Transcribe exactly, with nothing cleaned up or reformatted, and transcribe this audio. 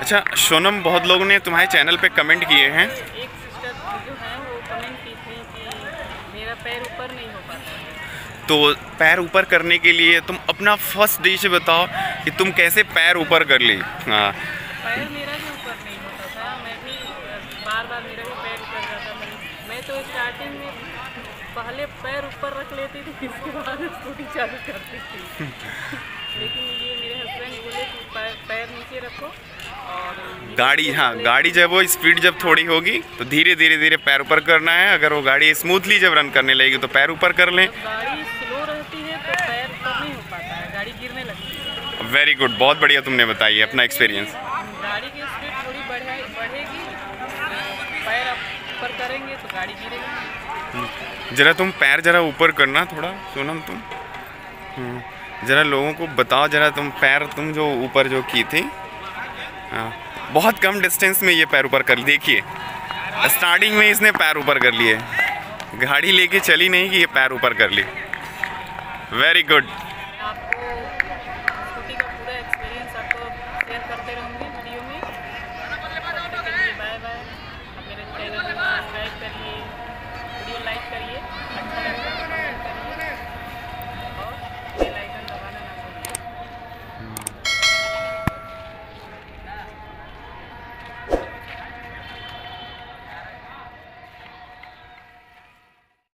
अच्छा सोनम, बहुत लोगों ने तुम्हारे चैनल पे कमेंट किए हैं। एक सिस्टर जो है वो कमेंट की थी कि मेरा पैर ऊपर नहीं हो पाता, तो पैर ऊपर करने के लिए तुम अपना फर्स्ट डिश बताओ कि तुम कैसे पैर ऊपर कर ली। हाँ, पैर मेरा भी ऊपर नहीं होता था, मैं भी बार बार मेरा भी पैर ऊपर जाता था। मैं तो स्टार्टिंग में पहले पैर ऊपर रख लेती थी, इसके बाद उसको भी चालू करती थी। लेकिन ये मेरे हस्बैंड बोले कि पैर नीचे रखो और गाड़ी, हाँ गाड़ी जब वो स्पीड जब थोड़ी होगी तो धीरे धीरे धीरे पैर ऊपर करना है। अगर वो गाड़ी स्मूथली जब रन करने लगेगी तो पैर ऊपर कर लें। तो गाड़ी स्लो रहती है तो पैर ऊपर नहीं हो पाता है, गाड़ी गिरने लगती है। वेरी गुड, बहुत बढ़िया तुमने बताई अपना एक्सपीरियंस। गाड़ी की स्पीड थोड़ी बढ़ेगी, पैर ऊपर करेंगे तो गाड़ी गिरेगी। जरा तुम पैर जरा ऊपर करना थोड़ा सोनम, तुम जरा लोगों को बताओ जरा, तुम पैर तुम जो ऊपर जो की थी। हाँ, बहुत कम डिस्टेंस में ये पैर ऊपर कर, देखिए स्टार्टिंग में इसने पैर ऊपर कर लिए, गाड़ी लेके चली नहीं कि ये पैर ऊपर कर ली। Very good.